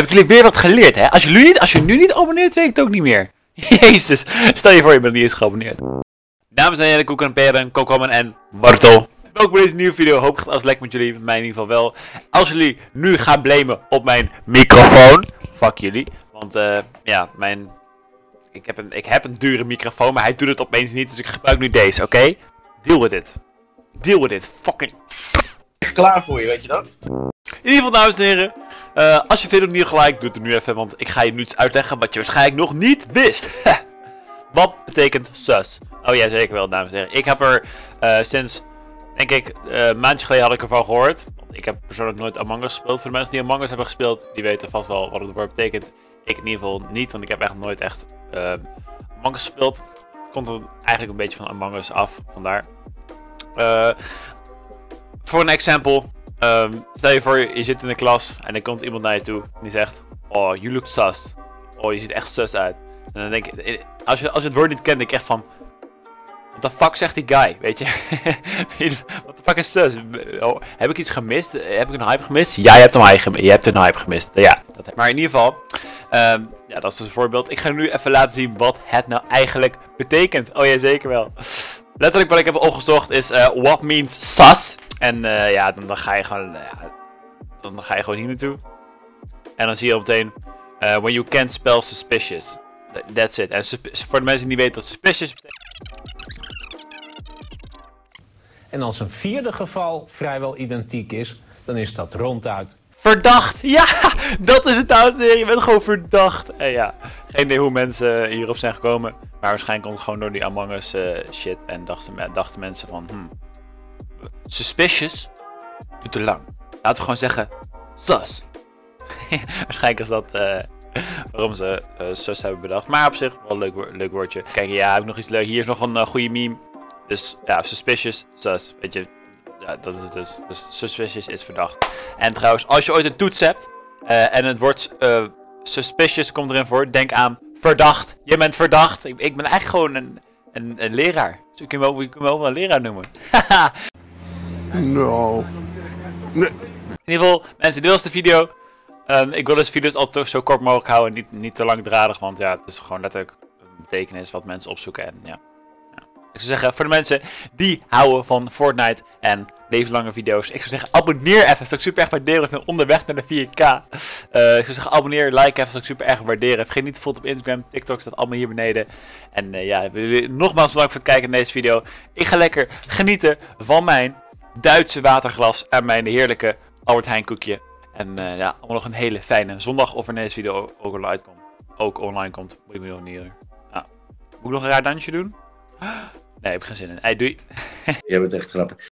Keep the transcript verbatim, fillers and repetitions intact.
Heb ik jullie weer wat geleerd, hè? Als je nu niet, als je nu niet abonneert, weet ik het ook niet meer. Jezus, stel je voor je bent niet eens geabonneerd. Dames en heren, Koeken en Peren, Kokkomen en Bartel. Welkom bij deze nieuwe video. Hoop ik het als lekker met jullie, met mij in ieder geval wel. Als jullie nu gaan blamen op mijn microfoon, fuck jullie. Want uh, ja, mijn... Ik heb, een, ik heb een dure microfoon, maar hij doet het opeens niet, dus ik gebruik nu deze, oké? Okay? Deal with it. Deal with it, fucking... Klaar voor je, weet je dat? In ieder geval, dames en heren, uh, als je vindt opnieuw gelijk, doe het er nu even, want ik ga je nu iets uitleggen wat je waarschijnlijk nog niet wist. Wat betekent sus? Oh ja, zeker wel, dames en heren. Ik heb er uh, sinds, denk ik, uh, maandje geleden had ik ervan gehoord. Want ik heb persoonlijk nooit Among Us gespeeld. Voor de mensen die Among Us hebben gespeeld, die weten vast wel wat het woord betekent. Ik in ieder geval niet, want ik heb echt nooit echt uh, Among Us gespeeld. Het komt er eigenlijk een beetje van Among Us af, vandaar. Voor een example. Um, stel je voor, je zit in de klas en er komt iemand naar je toe en die zegt: oh, you look sus. Oh, je ziet echt sus uit. En dan denk ik, als je, als je het woord niet kent, denk ik echt van: what the fuck zegt die guy, weet je? What the fuck is sus? Oh, heb ik iets gemist? Heb ik een hype gemist? Ja, je hebt een hype gemist. Je hebt een hype gemist. Ja, dat, maar in ieder geval, um, ja, dat is dus een voorbeeld. Ik ga nu even laten zien wat het nou eigenlijk betekent. Oh ja, zeker wel. Letterlijk wat ik heb opgezocht is: uh, what means sus? En uh, ja, dan, dan ga je gewoon, uh, dan, dan ga je gewoon hier naartoe. En dan zie je al meteen, uh, when you can't spell suspicious. That's it. En voor de mensen die niet weten wat suspicious betekent. En als een vierde geval vrijwel identiek is, dan is dat ronduit. Verdacht! Ja! Dat is het, dames en heren. Je bent gewoon verdacht. En ja, geen idee hoe mensen hierop zijn gekomen. Maar waarschijnlijk komt het gewoon door die Among Us uh, shit. En dachten, dachten mensen van... Hmm, suspicious doet te lang. Laten we gewoon zeggen sus. Waarschijnlijk is dat uh, waarom ze uh, sus hebben bedacht. Maar op zich wel een leuk, wo leuk woordje. Kijk, ja, heb ik nog iets leuk. Hier is nog een uh, goede meme. Dus ja, suspicious, sus. Weet je, ja, dat is het dus. Dus suspicious is verdacht. En trouwens, als je ooit een toets hebt uh, en het woord uh, suspicious komt erin voor, denk aan verdacht. Je bent verdacht. Ik, ik ben echt gewoon een, een, een leraar. Dus ik kan me ook wel een leraar noemen. Haha. No. Nee. In ieder geval, mensen, dit was de video. Um, ik wil dus video's altijd zo kort mogelijk houden en niet, niet te langdradig, want ja, het is gewoon letterlijk een betekenis wat mensen opzoeken. En ja. ja. Ik zou zeggen, voor de mensen die houden van Fortnite en levenslange video's, ik zou zeggen, abonneer even, zou ik super erg waarderen. We zijn onderweg naar de vier K. Uh, ik zou zeggen, abonneer, like even, zou ik super erg waarderen. Vergeet niet te volgen op Instagram, TikTok, staat allemaal hier beneden. En uh, ja, nogmaals bedankt voor het kijken naar deze video. Ik ga lekker genieten van mijn Duitse waterglas en mijn heerlijke Albert Heijn koekje. En uh, ja, nog een hele fijne zondag. Of wanneer deze video ook online komt. Ook online komt. Moet ik me nog niet doen. Nou, moet ik nog een raar dansje doen? Nee, heb ik geen zin in. Hey, doei. Jij bent echt grappig.